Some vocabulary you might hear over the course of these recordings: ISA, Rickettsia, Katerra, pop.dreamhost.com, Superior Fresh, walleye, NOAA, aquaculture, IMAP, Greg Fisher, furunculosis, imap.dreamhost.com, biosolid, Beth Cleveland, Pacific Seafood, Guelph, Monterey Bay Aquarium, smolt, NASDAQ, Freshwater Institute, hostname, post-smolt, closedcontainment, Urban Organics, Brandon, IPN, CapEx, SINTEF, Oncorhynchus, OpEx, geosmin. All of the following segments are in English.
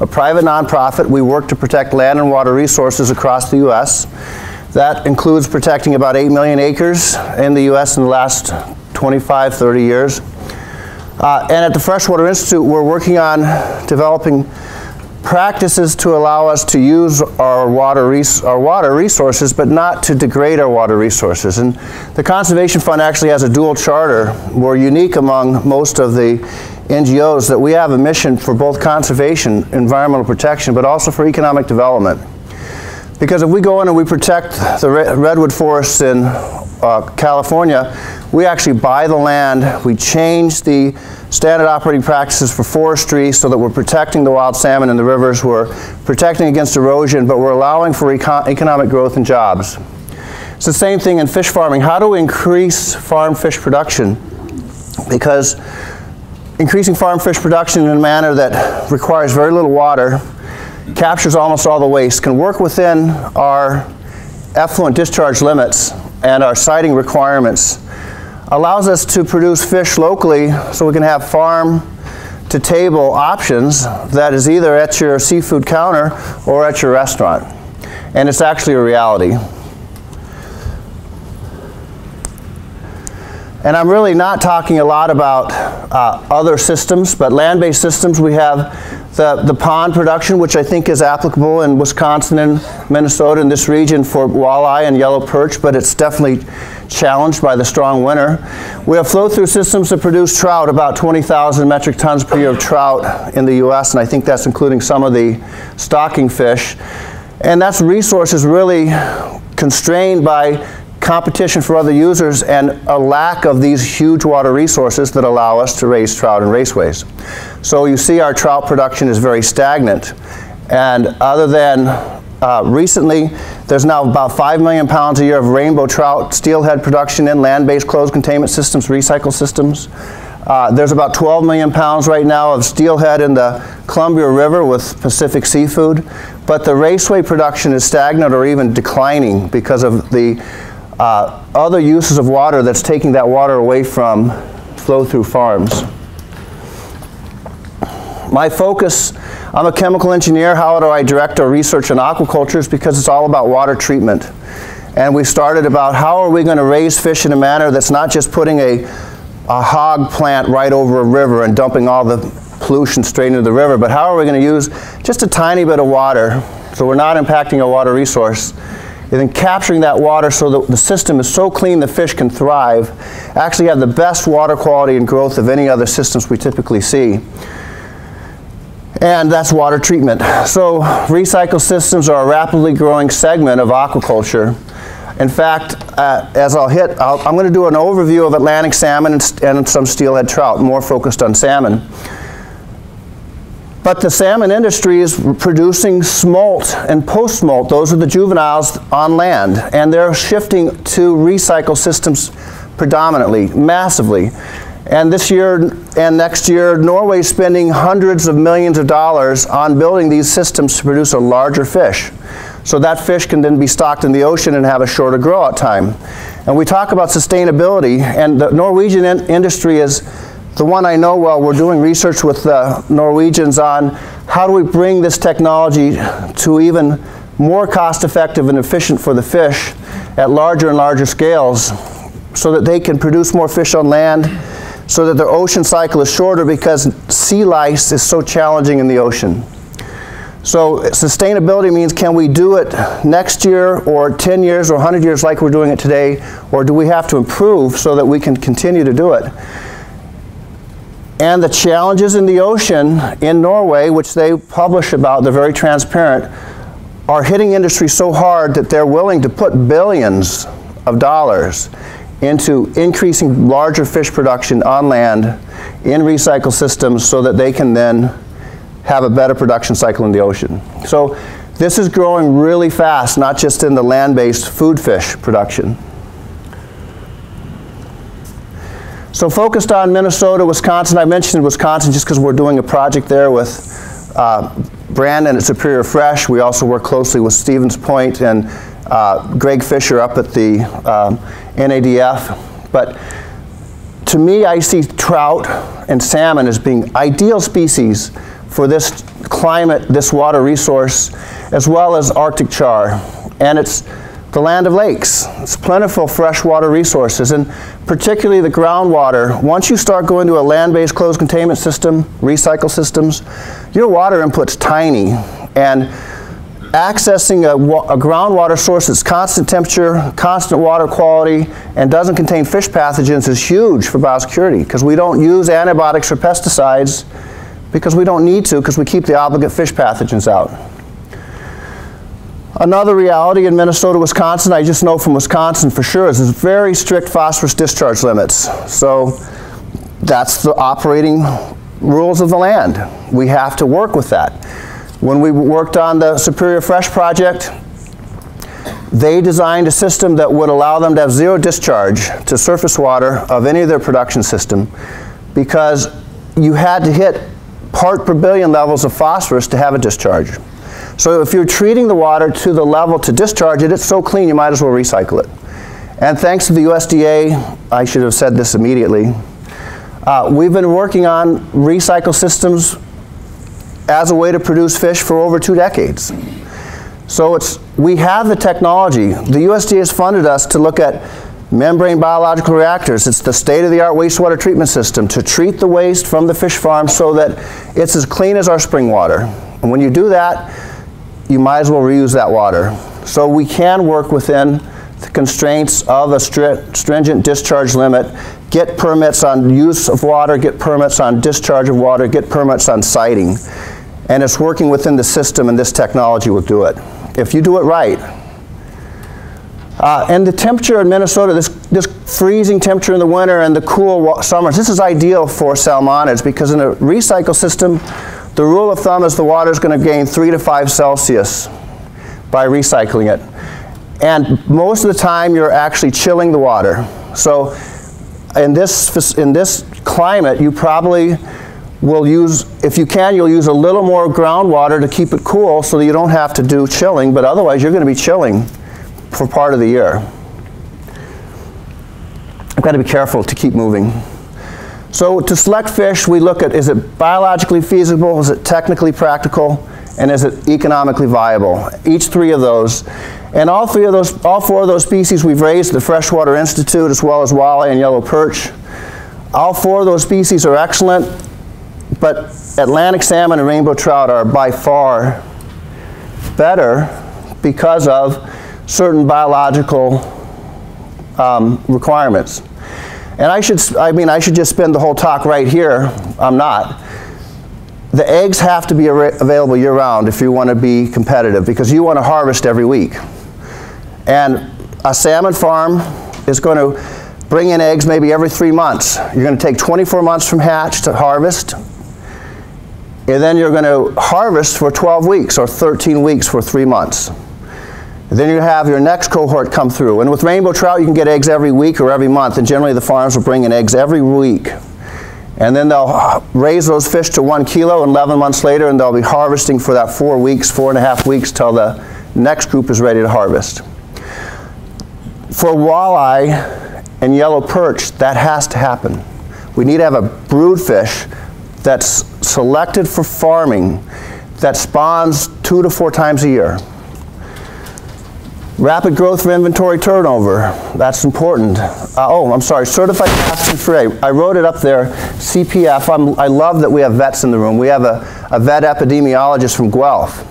A private nonprofit, we work to protect land and water resources across the U.S. That includes protecting about 8 million acres in the U.S. in the last 25, 30 years. And at the Freshwater Institute, we're working on developing practices to allow us to use our water resources, but not to degrade our water resources. And the Conservation Fund actually has a dual charter. We're unique among most of the NGOs that we have a mission for both conservation, environmental protection, but also for economic development. Because if we go in and we protect the redwood forests in California, we actually buy the land, we change the standard operating practices for forestry so that we're protecting the wild salmon in the rivers, we're protecting against erosion, but we're allowing for economic growth and jobs. It's the same thing in fish farming. How do we increase farm fish production? Because increasing farm fish production in a manner that requires very little water, captures almost all the waste, can work within our effluent discharge limits and our siting requirements, allows us to produce fish locally so we can have farm-to-table options that is either at your seafood counter or at your restaurant. And it's actually a reality. And I'm really not talking a lot about other systems, but land-based systems. We have the pond production, which I think is applicable in Wisconsin and Minnesota in this region for walleye and yellow perch, but it's definitely challenged by the strong winter. We have flow-through systems that produce trout, about 20,000 metric tons per year of trout in the U.S., and I think that's including some of the stocking fish. And that's resources really constrained by competition for other users and a lack of these huge water resources that allow us to raise trout in raceways. So you see our trout production is very stagnant. And other than recently, there's now about 5 million pounds a year of rainbow trout steelhead production in land-based closed containment systems, recycle systems. There's about 12 million pounds right now of steelhead in the Columbia River with Pacific Seafood. But the raceway production is stagnant or even declining because of the other uses of water that's taking that water away from flow-through farms. My focus, I'm a chemical engineer. How do I direct our research in aquaculture? Because it's all about water treatment. And we started about how are we going to raise fish in a manner that's not just putting a hog plant right over a river and dumping all the pollution straight into the river, but how are we going to use just a tiny bit of water so we're not impacting our water resource, and then capturing that water so that the system is so clean the fish can thrive, actually have the best water quality and growth of any other systems we typically see. And that's water treatment. So recycle systems are a rapidly growing segment of aquaculture. In fact, as I'm going to do an overview of Atlantic salmon and some steelhead trout, more focused on salmon. But the salmon industry is producing smolt and post-smolt. Those are the juveniles on land. And they're shifting to recycle systems predominantly, massively. And this year and next year, Norway's spending hundreds of millions of dollars on building these systems to produce a larger fish. So that fish can then be stocked in the ocean and have a shorter grow-out time. And we talk about sustainability, and the Norwegian industry is the one I know well. We're doing research with the Norwegians on how do we bring this technology to even more cost-effective and efficient for the fish at larger and larger scales so that they can produce more fish on land, so that their ocean cycle is shorter because sea lice is so challenging in the ocean. So sustainability means can we do it next year or 10 years or 100 years like we're doing it today, or do we have to improve so that we can continue to do it? And the challenges in the ocean in Norway, which they publish about, they're very transparent, are hitting industry so hard that they're willing to put billions of dollars into increasing larger fish production on land in recycle systems so that they can then have a better production cycle in the ocean. So this is growing really fast, not just in the land-based food fish production. So focused on Minnesota, Wisconsin. I mentioned Wisconsin just because we're doing a project there with Brandon at Superior Fresh. We also work closely with Stevens Point and Greg Fisher up at the NADF. But to me, I see trout and salmon as being ideal species for this climate, this water resource, as well as Arctic char. And it's the land of lakes. It's plentiful freshwater resources, and particularly the groundwater. Once you start going to a land-based closed containment system, recycle systems, your water input's tiny. And accessing a groundwater source that's constant temperature, constant water quality, and doesn't contain fish pathogens is huge for biosecurity, because we don't use antibiotics or pesticides because we don't need to, because we keep the obligate fish pathogens out. Another reality in Minnesota, Wisconsin, I just know from Wisconsin for sure, is very strict phosphorus discharge limits. So that's the operating rules of the land. We have to work with that. When we worked on the Superior Fresh project, they designed a system that would allow them to have zero discharge to surface water of any of their production system, because you had to hit part per billion levels of phosphorus to have a discharge. So if you're treating the water to the level to discharge it, it's so clean you might as well recycle it. And thanks to the USDA, I should have said this immediately, we've been working on recycle systems as a way to produce fish for over 2 decades. So we have the technology. The USDA has funded us to look at membrane biological reactors. It's the state-of-the-art wastewater treatment system to treat the waste from the fish farm so that it's as clean as our spring water. And when you do that, you might as well reuse that water. So we can work within the constraints of a stringent discharge limit, get permits on use of water, get permits on discharge of water, get permits on siting. And it's working within the system, and this technology will do it if you do it right. And the temperature in Minnesota, this freezing temperature in the winter and the cool summers, this is ideal for salmonids, because in a recycle system, the rule of thumb is the water is going to gain 3 to 5 Celsius by recycling it. And most of the time you're actually chilling the water. So in this climate, you probably will use, if you can, you'll use a little more groundwater to keep it cool so that you don't have to do chilling, but otherwise you're going to be chilling for part of the year. I've got to be careful to keep moving. So to select fish, we look at, is it biologically feasible, is it technically practical, and is it economically viable? Each three of those. And all four of those species we've raised at the Freshwater Institute, as well as walleye and yellow perch. All four of those species are excellent, but Atlantic salmon and rainbow trout are by far better because of certain biological requirements. And I should just spend the whole talk right here. I'm not. The eggs have to be available year-round if you want to be competitive, because you want to harvest every week. And a salmon farm is going to bring in eggs maybe every 3 months. You're going to take 24 months from hatch to harvest, and then you're going to harvest for 12 weeks or 13 weeks for 3 months. Then you have your next cohort come through. And with rainbow trout, you can get eggs every week or every month, and generally the farms will bring in eggs every week. And then they'll raise those fish to 1 kilo, and 11 months later, and they'll be harvesting for that 4 and a half weeks till the next group is ready to harvest. For walleye and yellow perch, that has to happen. We need to have a brood fish that's selected for farming that spawns 2 to 4 times a year. Rapid growth for inventory turnover, that's important. I'm sorry, certified catfish fillet. I wrote it up there, CPF. I love that we have vets in the room. We have a vet epidemiologist from Guelph.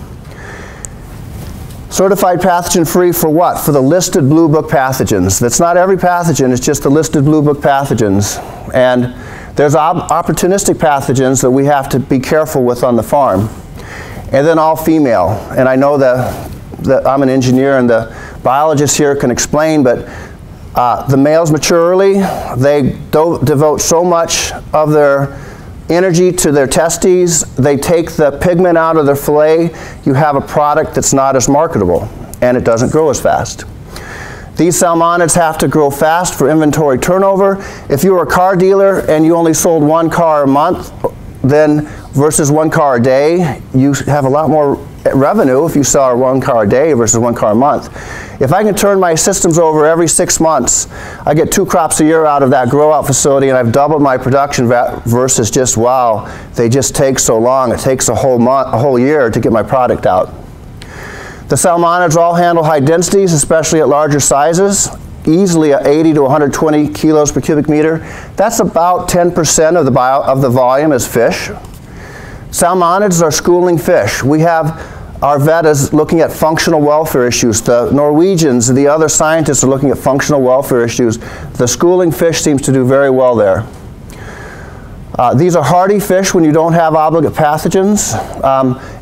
Certified pathogen free for what? For the listed blue book pathogens. That's not every pathogen, it's just the listed blue book pathogens. And there's opportunistic pathogens that we have to be careful with on the farm. And then all female, and I know that I'm an engineer and the biologists here can explain, but the males mature early. They devote so much of their energy to their testes. They take the pigment out of their fillet. You have a product that's not as marketable, and it doesn't grow as fast. These salmonids have to grow fast for inventory turnover. If you were a car dealer and you only sold 1 car a month, then versus 1 car a day, you have a lot more revenue if you saw one car a day versus one car a month. If I can turn my systems over every 6 months, I get 2 crops a year out of that grow out facility, and I've doubled my production versus just, wow, they just take so long. It takes a whole month, a whole year to get my product out. The salmonids all handle high densities, especially at larger sizes, easily at 80 to 120 kilos per cubic meter. That's about 10% of the volume is fish. Salmonids are schooling fish. We have our vet is looking at functional welfare issues. The Norwegians and the other scientists are looking at functional welfare issues. The schooling fish seems to do very well there. These are hardy fish when you don't have obligate pathogens.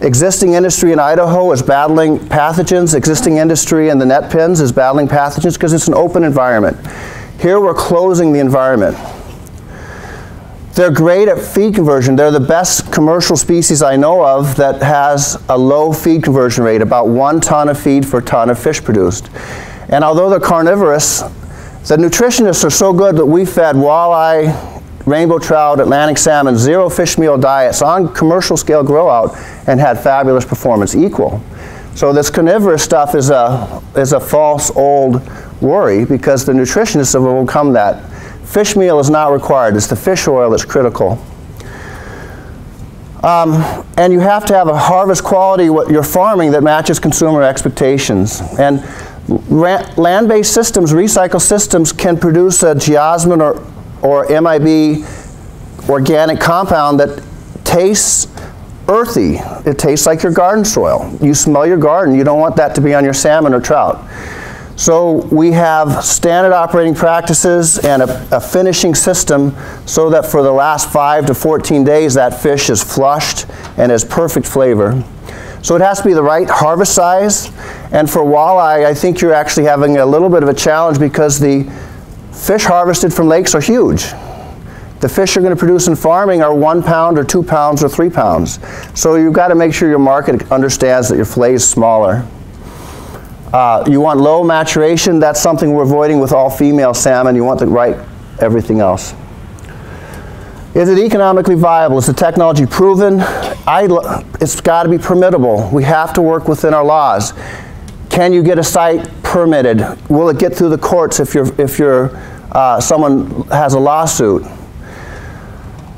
Existing industry in Idaho is battling pathogens. Existing industry in the net pens is battling pathogens because it's an open environment. Here we're closing the environment. They're great at feed conversion. They're the best commercial species I know of that has a low feed conversion rate, about 1 ton of feed for a ton of fish produced. And although they're carnivorous, the nutritionists are so good that we fed walleye, rainbow trout, Atlantic salmon, 0 fish meal diets on commercial scale grow out and had fabulous performance, equal. So this carnivorous stuff is a false old worry because the nutritionists have overcome that. Fish meal is not required, it's the fish oil that's critical. And you have to have a harvest quality, what you're farming, that matches consumer expectations. And land-based systems, recycle systems, can produce a geosmin or MIB organic compound that tastes earthy. It tastes like your garden soil. You smell your garden, you don't want that to be on your salmon or trout. So we have standard operating practices and a finishing system so that for the last 5 to 14 days that fish is flushed and has perfect flavor. So it has to be the right harvest size, and for walleye I think you're actually having a little bit of a challenge because the fish harvested from lakes are huge. The fish you're going to produce in farming are 1 pound or 2 pounds or 3 pounds. So you've got to make sure your market understands that your fillet is smaller. You want low maturation. That's something we're avoiding with all female salmon. You want the right everything else. Is it economically viable? Is the technology proven? It's got to be permittable. We have to work within our laws. Can you get a site permitted? Will it get through the courts if someone has a lawsuit?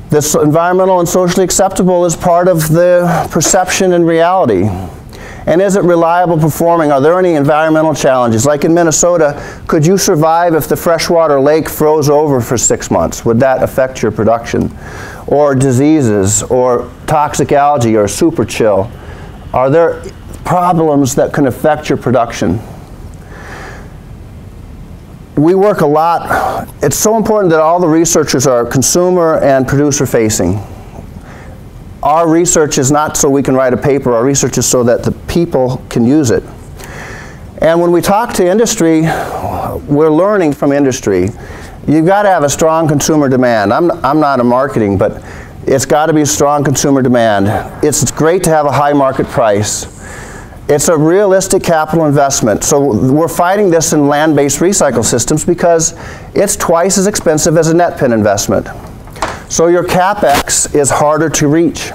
This environmental and socially acceptable is part of the perception and reality. And is it reliable performing? Are there any environmental challenges? Like in Minnesota, could you survive if the freshwater lake froze over for 6 months? Would that affect your production? Or diseases, or toxic algae, or super chill? Are there problems that can affect your production? We work a lot. It's so important that all the researchers are consumer and producer facing. Our research is not so we can write a paper. Our research is so that the people can use it. And when we talk to industry, we're learning from industry. You've got to have a strong consumer demand. I'm not in marketing, but it's got to be strong consumer demand. It's great to have a high market price. It's a realistic capital investment. So we're fighting this in land-based recycle systems because it's twice as expensive as a net pen investment. So your CapEx is harder to reach.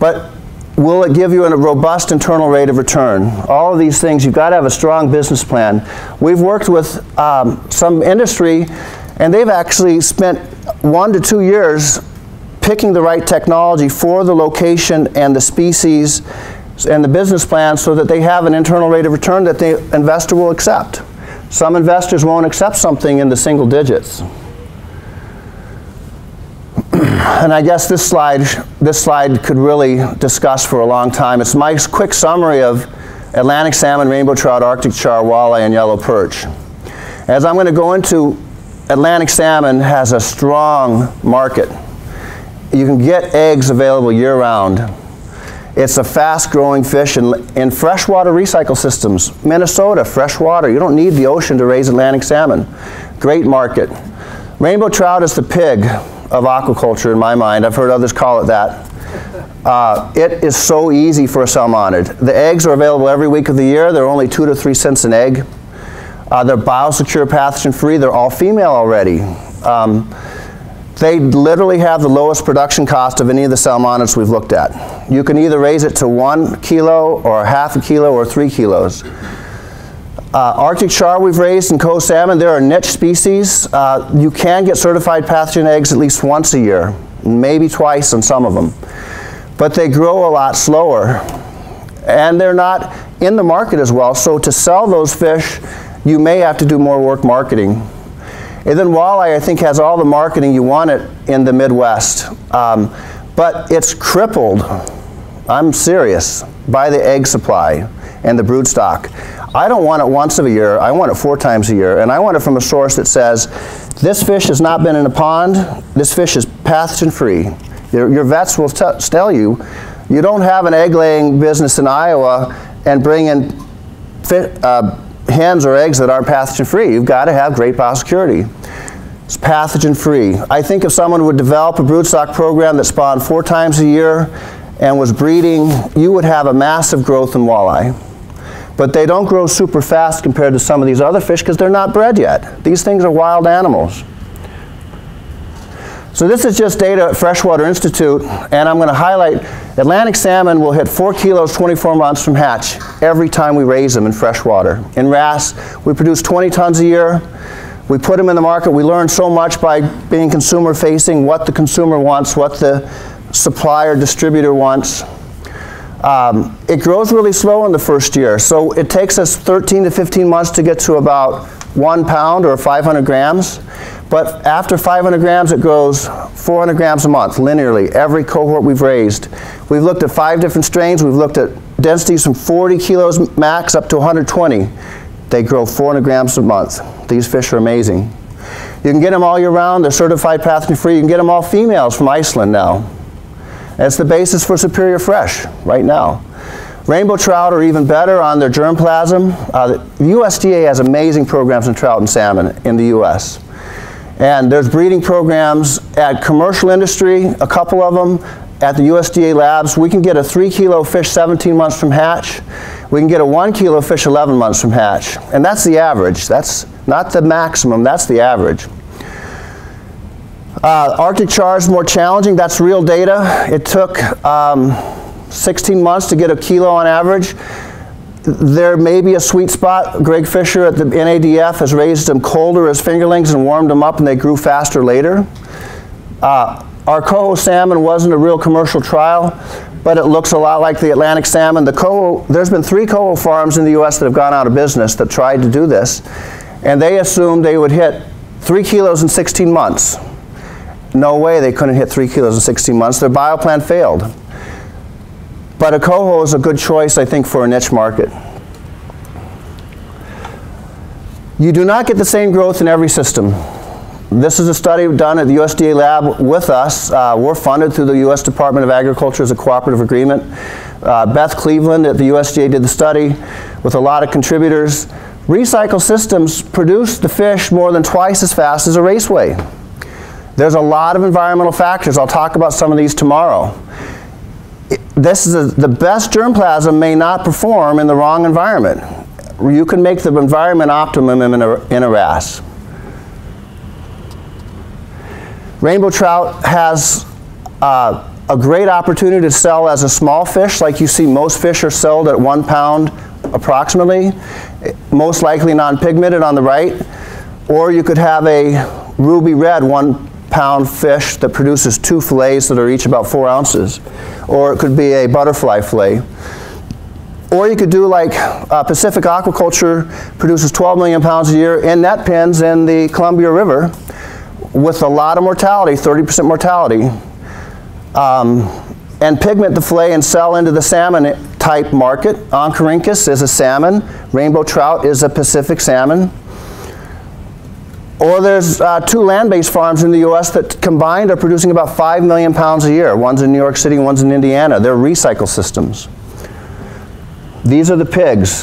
But will it give you a robust internal rate of return? All of these things, you've got to have a strong business plan. We've worked with some industry, and they've actually spent 1 to 2 years picking the right technology for the location and the species and the business plan so that they have an internal rate of return that the investor will accept. Some investors won't accept something in the single digits. And I guess this slide could really discuss for a long time. It's my quick summary of Atlantic salmon, rainbow trout, Arctic char, walleye, and yellow perch. As I'm going to go into, Atlantic salmon has a strong market. You can get eggs available year-round. It's a fast-growing fish in freshwater recycle systems. Minnesota, freshwater. You don't need the ocean to raise Atlantic salmon. Great market. Rainbow trout is the pig of aquaculture in my mind. I've heard others call it that. It is so easy for a salmonid. The eggs are available every week of the year. They're only 2 to 3 cents an egg. They're biosecure, pathogen-free. They're all female already. They literally have the lowest production cost of any of the salmonids we've looked at. You can either raise it to 1 kilo or half a kilo or 3 kilos. Arctic char we've raised and coast salmon, there are niche species. You can get certified pathogen eggs at least once a year, maybe twice on some of them. But they grow a lot slower and they're not in the market as well. So to sell those fish, you may have to do more work marketing. And then walleye, I think, has all the marketing you want it in the Midwest. But it's crippled, I'm serious, by the egg supply and the brood stock. I don't want it once a year, I want it 4 times a year. And I want it from a source that says, this fish has not been in a pond, this fish is pathogen free. Your vets will tell you, you don't have an egg laying business in Iowa and bring in hens or eggs that aren't pathogen free. You've got to have great biosecurity. It's pathogen free. I think if someone would develop a broodstock program that spawned 4 times a year and was breeding, you would have a massive growth in walleye. But they don't grow super fast compared to some of these other fish because they're not bred yet. These things are wild animals. So this is just data at Freshwater Institute, and I'm going to highlight Atlantic salmon will hit 4 kilos 24 months from hatch every time we raise them in freshwater. In RAS, we produce 20 tons a year. We put them in the market. We learn so much by being consumer facing, what the consumer wants, what the supplier distributor wants. It grows really slow in the first year, so it takes us 13 to 15 months to get to about 1 pound or 500 grams. But after 500 grams, it grows 400 grams a month, linearly, every cohort we've raised. We've looked at 5 different strains. We've looked at densities from 40 kilos max up to 120. They grow 400 grams a month. These fish are amazing. You can get them all year round. They're certified pathogen free. You can get them all females from Iceland now. That's the basis for Superior Fresh right now. Rainbow trout are even better on their germplasm. The USDA has amazing programs in trout and salmon in the US. And there's breeding programs at commercial industry, a couple of them, at the USDA labs. We can get a 3 kilo fish 17 months from hatch. We can get a 1 kilo fish 11 months from hatch. And that's the average. That's not the maximum, that's the average. Arctic char is more challenging. That's real data. It took 16 months to get a kilo on average. There may be a sweet spot. Greg Fisher at the NADF has raised them colder as fingerlings and warmed them up and they grew faster later. Our coho salmon wasn't a real commercial trial, but it looks a lot like the Atlantic salmon. The coho, there's been 3 coho farms in the US that have gone out of business that tried to do this, and they assumed they would hit 3 kilos in 16 months. No way they couldn't hit 3 kilos in 16 months. Their bioplan failed. But a coho is a good choice, I think, for a niche market. You do not get the same growth in every system. This is a study done at the USDA lab with us. We're funded through the US Department of Agriculture as a cooperative agreement. Beth Cleveland at the USDA did the study with a lot of contributors. Recycle systems produce the fish more than twice as fast as a raceway. There's a lot of environmental factors. I'll talk about some of these tomorrow. This is the best germplasm may not perform in the wrong environment. You can make the environment optimum in a RAS. Rainbow trout has a great opportunity to sell as a small fish. Like you see, most fish are sold at 1 pound approximately, most likely non-pigmented on the right. Or you could have a ruby red 1 pound fish that produces 2 fillets that are each about 4 ounces. Or it could be a butterfly fillet. Or you could do like Pacific Aquaculture produces 12 million pounds a year in net pens in the Columbia River with a lot of mortality, 30% mortality, and pigment the fillet and sell into the salmon type market. Oncorhynchus is a salmon. Rainbow trout is a Pacific salmon. Or there's 2 land-based farms in the US that combined are producing about 5 million pounds a year. One's in New York City, one's in Indiana. They're recycle systems. These are the pigs.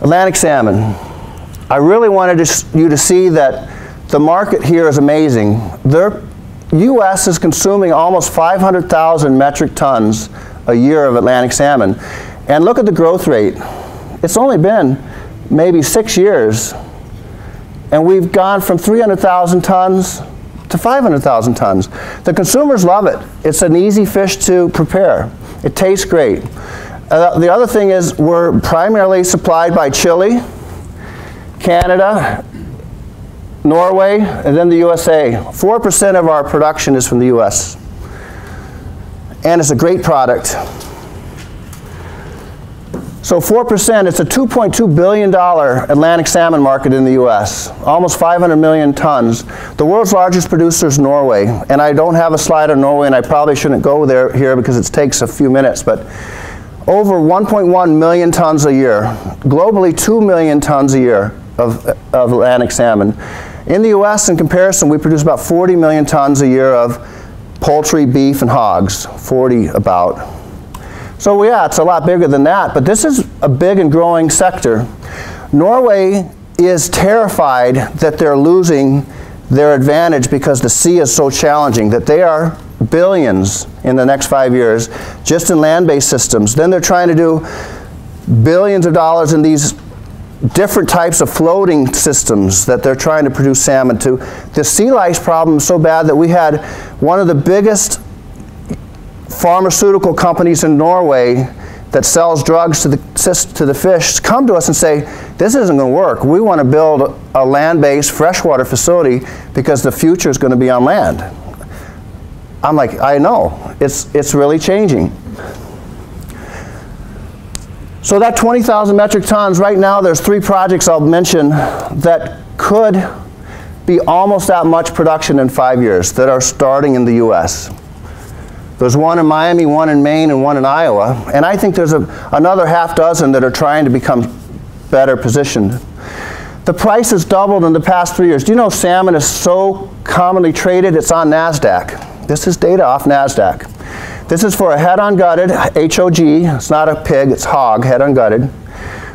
Atlantic salmon. I really wanted you to see that the market here is amazing. The US is consuming almost 500,000 metric tons a year of Atlantic salmon. And look at the growth rate. It's only been maybe 6 years. And we've gone from 300,000 tons to 500,000 tons. The consumers love it. It's an easy fish to prepare. It tastes great. The other thing is we're primarily supplied by Chile, Canada, Norway, and then the USA. 4% of our production is from the US. And it's a great product. So 4%, it's a $2.2 billion Atlantic salmon market in the US, almost 500 million tons. The world's largest producer is Norway, and I don't have a slide on Norway, and I probably shouldn't go there here because it takes a few minutes, but over 1.1 million tons a year. Globally, 2 million tons a year of Atlantic salmon. In the US, in comparison, we produce about 40 million tons a year of poultry, beef, and hogs, 40 about. So yeah, it's a lot bigger than that, but this is a big and growing sector. Norway is terrified that they're losing their advantage because the sea is so challenging, that they are billions in the next 5 years just in land-based systems. Then they're trying to do billions of dollars in these different types of floating systems that they're trying to produce salmon to. The sea lice problem is so bad that we had one of the biggest pharmaceutical companies in Norway that sells drugs to the fish come to us and say, this isn't going to work. We want to build a land-based freshwater facility because the future is going to be on land. I'm like, I know, it's really changing. So that 20,000 metric tons, right now there's 3 projects I'll mention that could be almost that much production in 5 years that are starting in the US. There's one in Miami, one in Maine, and one in Iowa. And I think there's another half dozen that are trying to become better positioned. The price has doubled in the past 3 years. Do you know salmon is so commonly traded, it's on NASDAQ. This is data off NASDAQ. This is for a head-on gutted, HOG, it's not a pig, it's hog, head-on gutted,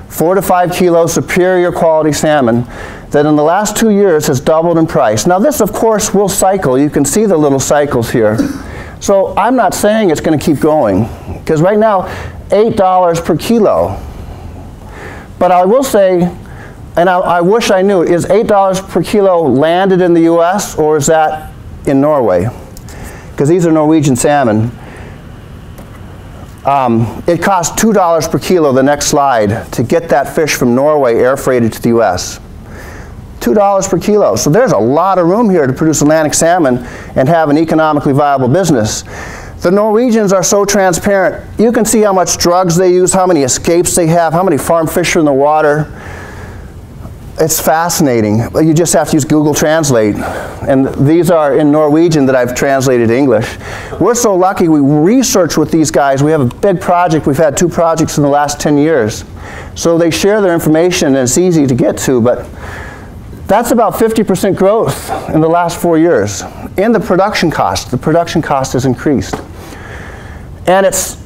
4 to 5 kilo superior quality salmon that in the last 2 years has doubled in price. Now this, of course, will cycle. You can see the little cycles here. So I'm not saying it's going to keep going, because right now, $8 per kilo. But I will say, and I wish I knew, is $8 per kilo landed in the US or is that in Norway? Because these are Norwegian salmon. It costs $2 per kilo, the next slide, to get that fish from Norway air freighted to the US. $2 per kilo. So there's a lot of room here to produce Atlantic salmon and have an economically viable business. The Norwegians are so transparent. You can see how much drugs they use, how many escapes they have, how many farmed fish are in the water. It's fascinating. You just have to use Google Translate. And these are in Norwegian that I've translated to English. We're so lucky we research with these guys. We have a big project. We've had 2 projects in the last 10 years. So they share their information and it's easy to get to, but that's about 50% growth in the last 4 years. In the production cost. The production cost has increased. And it's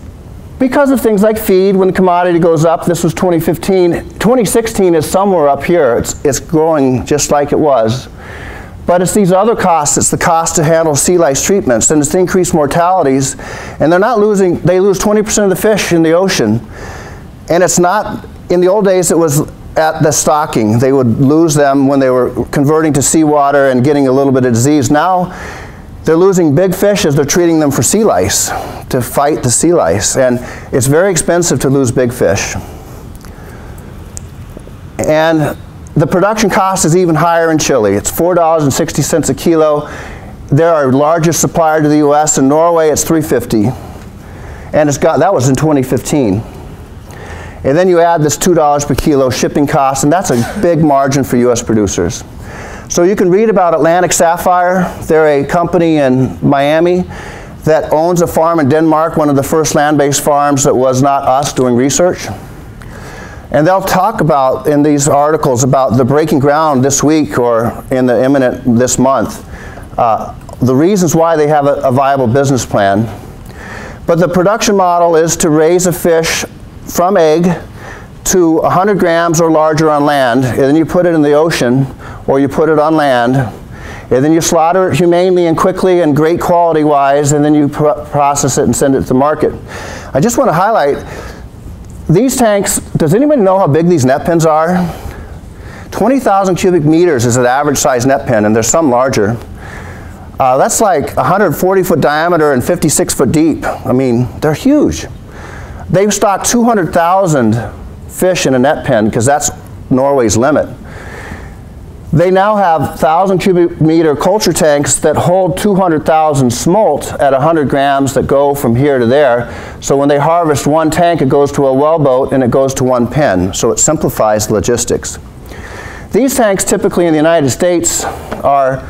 because of things like feed. When the commodity goes up, this was 2015. 2016 is somewhere up here. It's growing just like it was. But it's these other costs. It's the cost to handle sea lice treatments. And it's increased mortalities. And they're not losing. They lose 20% of the fish in the ocean. And it's not, in the old days it was at the stocking. They would lose them when they were converting to seawater and getting a little bit of disease. Now they're losing big fish as they're treating them for sea lice, to fight the sea lice. And it's very expensive to lose big fish. And the production cost is even higher in Chile. It's $4.60 a kilo. They're our largest supplier to the US. In Norway, it's $3.50. And it's got, that was in 2015. And then you add this $2 per kilo shipping cost, and that's a big margin for US producers. So you can read about Atlantic Sapphire. They're a company in Miami that owns a farm in Denmark, one of the first land-based farms that was not us doing research. And they'll talk about in these articles about the breaking ground this week or in the imminent this month, the reasons why they have a viable business plan. But the production model is to raise a fish from egg to 100 grams or larger on land, and then you put it in the ocean or you put it on land, and then you slaughter it humanely and quickly and great quality wise, and then you process it and send it to the market. I just want to highlight these tanks. Does anybody know how big these net pens are? 20,000 cubic meters is an average size net pen, and there's some larger. That's like 140 foot diameter and 56 foot deep. I mean, they're huge. They've stocked 200,000 fish in a net pen because that's Norway's limit. They now have 1,000 cubic meter culture tanks that hold 200,000 smolt at 100 grams that go from here to there. So when they harvest one tank, it goes to a well boat and it goes to one pen. So it simplifies logistics. These tanks typically in the United States are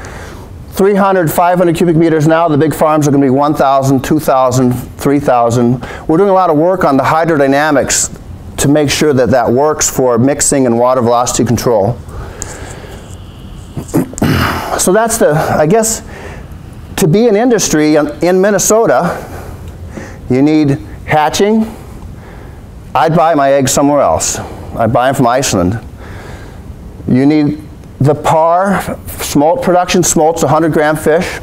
300, 500 cubic meters now. The big farms are going to be 1,000, 2,000, 3,000. We're doing a lot of work on the hydrodynamics to make sure that that works for mixing and water velocity control. So that's the, I guess, to be an industry in Minnesota, you need hatching. I'd buy my eggs somewhere else. I'd buy them from Iceland. You need the par, smolt production, smolt's 100 gram fish.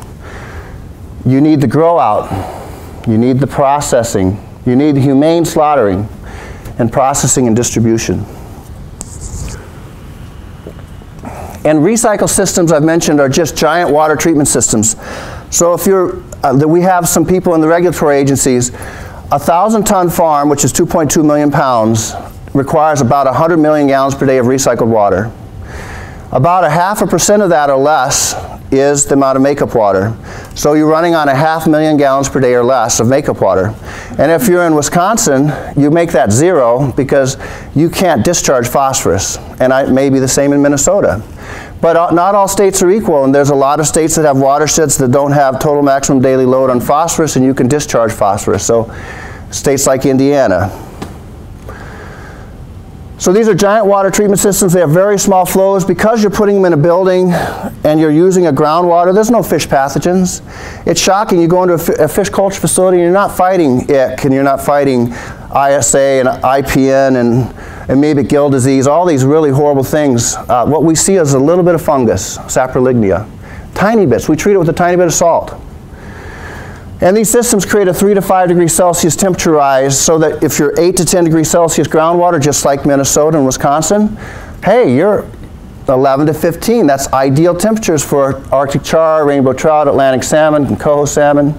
You need the grow out. You need the processing. You need humane slaughtering and processing and distribution. And recycle systems I've mentioned are just giant water treatment systems. So if you're, we have some people in the regulatory agencies, a 1,000-ton farm, which is 2.2 million pounds, requires about 100 million gallons per day of recycled water. About 0.5% of that or less is the amount of makeup water. So you're running on 500,000 gallons per day or less of makeup water. And if you're in Wisconsin, you make that zero because you can't discharge phosphorus. And it may be the same in Minnesota. But not all states are equal, and there's a lot of states that have watersheds that don't have total maximum daily load on phosphorus, and you can discharge phosphorus. So states like Indiana. So these are giant water treatment systems. They have very small flows. Because you're putting them in a building and you're using a groundwater, there's no fish pathogens. It's shocking. You go into a fish culture facility and you're not fighting ICK, and you're not fighting ISA and IPN and amoebic gill disease, all these really horrible things. What we see is a little bit of fungus, saprolignia, tiny bits. We treat it with a tiny bit of salt. And these systems create a 3 to 5 degrees Celsius temperature rise so that if you're 8 to 10 degrees Celsius groundwater, just like Minnesota and Wisconsin, hey, you're 11 to 15. That's ideal temperatures for Arctic char, rainbow trout, Atlantic salmon, and coho salmon.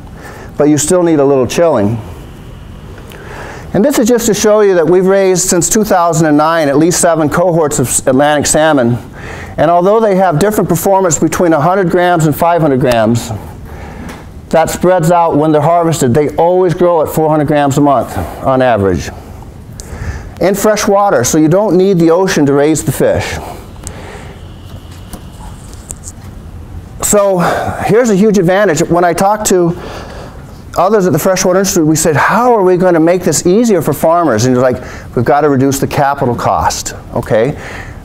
But you still need a little chilling. And this is just to show you that we've raised, since 2009, at least 7 cohorts of Atlantic salmon. And although they have different performance between 100 grams and 500 grams, that spreads out when they're harvested. They always grow at 400 grams a month on average. In fresh water, so you don't need the ocean to raise the fish. So here's a huge advantage. When I talk to others at the Freshwater Institute, we said, how are we going to make this easier for farmers? And you're like, we've got to reduce the capital cost. Okay.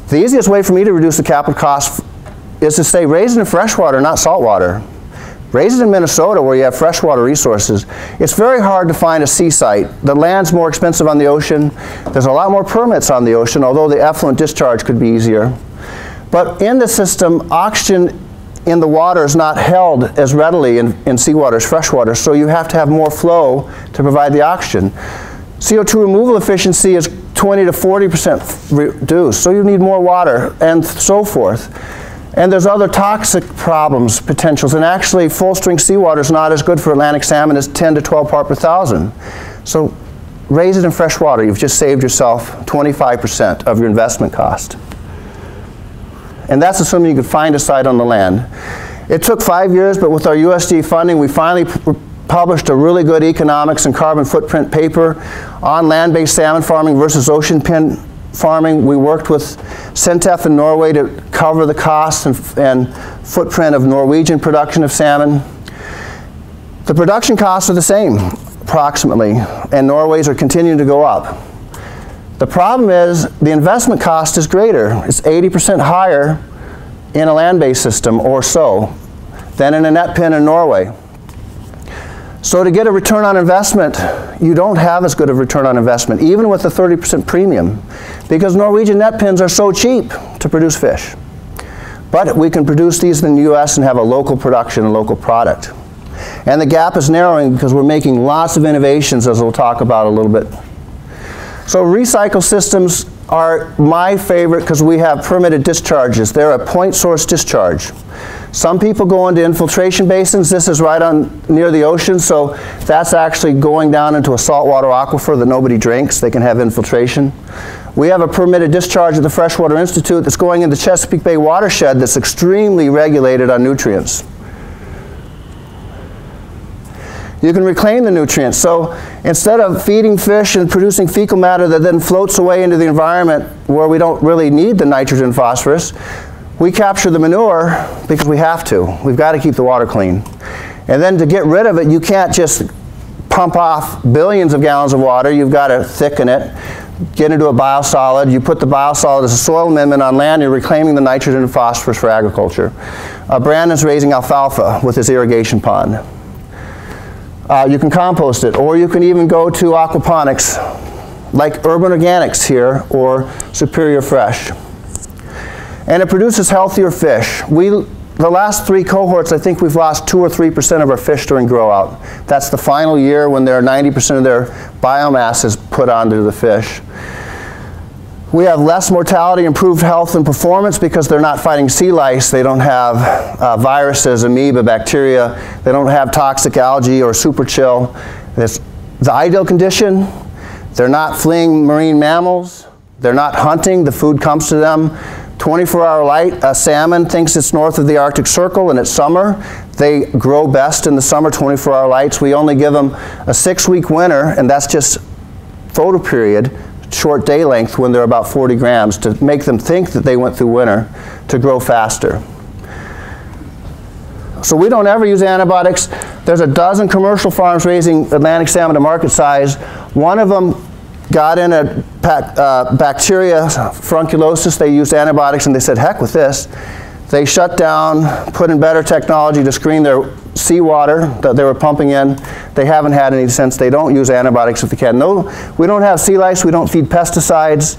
The easiest way for me to reduce the capital cost is to say, raise it in freshwater, not saltwater. Raise it in Minnesota where you have freshwater resources. It's very hard to find a sea site. The land's more expensive on the ocean. There's a lot more permits on the ocean, although the effluent discharge could be easier. But in the system, oxygen in the water is not held as readily in seawater as freshwater, so you have to have more flow to provide the oxygen. CO2 removal efficiency is 20 to 40% reduced, so you need more water and so forth. And there's other toxic problems, potentials, and actually full strength seawater is not as good for Atlantic salmon as 10 to 12 part per thousand. So raise it in fresh water. You've just saved yourself 25% of your investment cost. And that's assuming you could find a site on the land. It took 5 years, but with our USDA funding, we finally published a really good economics and carbon footprint paper on land-based salmon farming versus ocean pen farming. We worked with SINTEF in Norway to cover the costs and footprint of Norwegian production of salmon. The production costs are the same, approximately, and Norway's are continuing to go up. The problem is the investment cost is greater. It's 80% higher in a land-based system or so than in a net pen in Norway. So to get a return on investment, you don't have as good a return on investment, even with a 30% premium, because Norwegian net pens are so cheap to produce fish. But we can produce these in the US and have a local production, a local product. And the gap is narrowing because we're making lots of innovations, as we'll talk about a little bit. So recycle systems are my favorite because we have permitted discharges. They're a point source discharge. Some people go into infiltration basins. This is right on near the ocean, so that's actually going down into a saltwater aquifer that nobody drinks. They can have infiltration. We have a permitted discharge at the Freshwater Institute that's going into Chesapeake Bay watershed that's extremely regulated on nutrients. You can reclaim the nutrients. So instead of feeding fish and producing fecal matter that then floats away into the environment where we don't really need the nitrogen and phosphorus, we capture the manure because we have to. We've got to keep the water clean. And then to get rid of it, you can't just pump off billions of gallons of water. You've got to thicken it, get into a biosolid. You put the biosolid as a soil amendment on land. You're reclaiming the nitrogen and phosphorus for agriculture. Brandon's raising alfalfa with his irrigation pond. You can compost it, or you can even go to aquaponics like Urban Organics here or Superior Fresh. And it produces healthier fish. The last three cohorts, I think we've lost 2 or 3% of our fish during grow out. That's the final year when they're 90% of their biomass is put onto the fish. We have less mortality, improved health and performance because they're not fighting sea lice. They don't have viruses, amoeba, bacteria. They don't have toxic algae or super chill. It's the ideal condition. They're not fleeing marine mammals. They're not hunting. The food comes to them. 24-hour light. A salmon thinks it's north of the Arctic Circle and it's summer. They grow best in the summer, 24-hour lights. We only give them a 6-week winter, and that's just photo period. Short day length when they're about 40 grams to make them think that they went through winter to grow faster. So we don't ever use antibiotics. There's a dozen commercial farms raising Atlantic salmon to market size. One of them got in a bacteria, furunculosis. They used antibiotics and they said, heck with this. They shut down, put in better technology to screen their seawater that they were pumping in. They haven't had any since. They don't use antibiotics if they can. No, we don't have sea lice. We don't feed pesticides.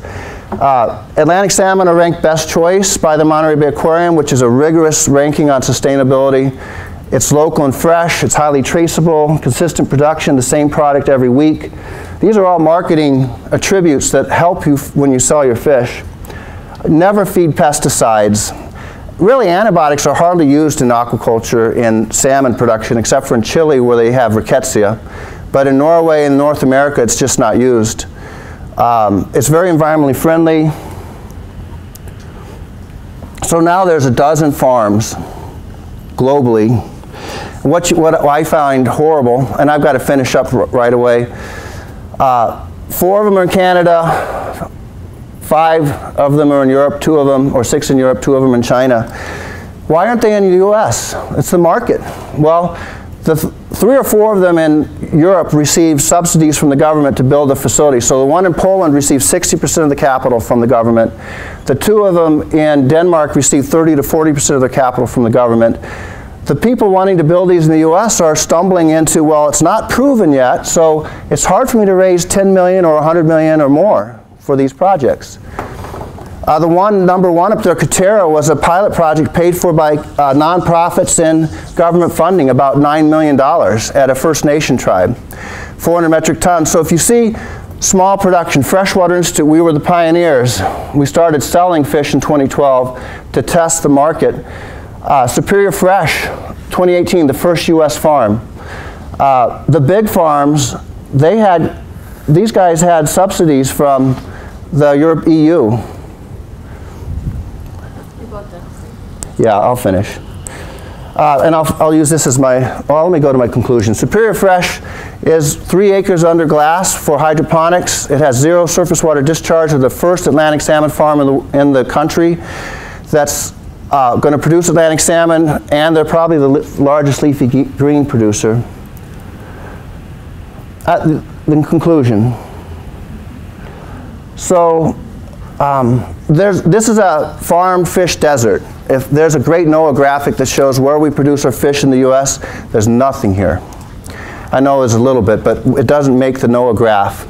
Atlantic salmon are ranked best choice by the Monterey Bay Aquarium, which is a rigorous ranking on sustainability. It's local and fresh. It's highly traceable, consistent production, the same product every week. These are all marketing attributes that help you when you sell your fish. Never feed pesticides. Really, antibiotics are hardly used in aquaculture in salmon production, except for in Chile where they have rickettsia. But in Norway and North America, it's just not used. It's very environmentally friendly. So now there's a dozen farms globally. What I find horrible, and I've got to finish up right away, 4 of them are in Canada. 5 of them are in Europe, 2 of them, or 6 in Europe, 2 of them in China. Why aren't they in the US? It's the market. Well, the 3 or 4 of them in Europe receive subsidies from the government to build a facility. So the one in Poland received 60% of the capital from the government. The 2 of them in Denmark received 30 to 40% of their capital from the government. The people wanting to build these in the US are stumbling into, well, it's not proven yet, so it's hard for me to raise 10 million or 100 million or more for these projects. The number one up there, Katerra, was a pilot project paid for by nonprofits and government funding, about $9 million at a First Nation tribe, 400 metric tons. So if you see small production, Freshwater Institute, we were the pioneers. We started selling fish in 2012 to test the market. Superior Fresh, 2018, the first US farm. The big farms, they had, these guys had subsidies from the EU. You bought them. Yeah, I'll finish. And I'll use this as my, well, let me go to my conclusion. Superior Fresh is 3 acres under glass for hydroponics. It has 0 surface water discharge. They're the first Atlantic salmon farm in the country that's going to produce Atlantic salmon, and they're probably the largest leafy green producer. In conclusion, so this is a farmed fish desert. If there's a great NOAA graphic that shows where we produce our fish in the US, there's nothing here. I know there's a little bit, but it doesn't make the NOAA graph.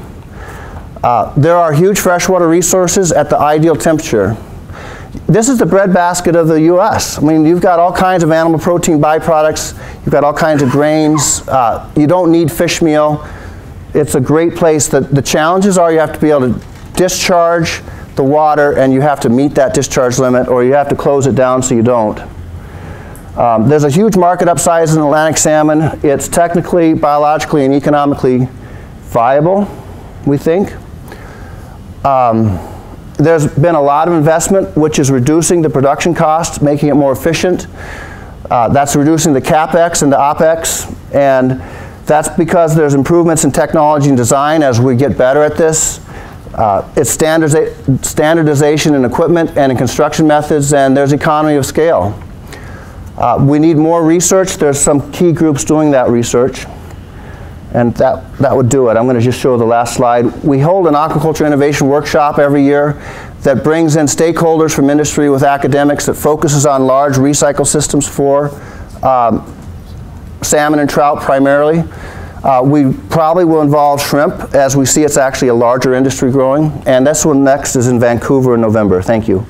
There are huge freshwater resources at the ideal temperature. This is the breadbasket of the US. I mean, you've got all kinds of animal protein byproducts. You've got all kinds of grains. You don't need fish meal. It's a great place. The challenges are you have to be able to discharge, the water and you have to meet that discharge limit, or you have to close it down so you don't. There's a huge market upside in Atlantic salmon. It's technically, biologically, and economically viable, we think. There's been a lot of investment, which is reducing the production costs, making it more efficient. That's reducing the CapEx and the OpEx, and that's because there's improvements in technology and design as we get better at this. It's standardization in equipment and in construction methods, and there's economy of scale. We need more research. There's some key groups doing that research, and that would do it. I'm going to just show the last slide. We hold an aquaculture innovation workshop every year that brings in stakeholders from industry with academics that focuses on large recycle systems for salmon and trout primarily. We probably will involve shrimp as we see it's actually a larger industry growing. And this one next is in Vancouver in November. Thank you.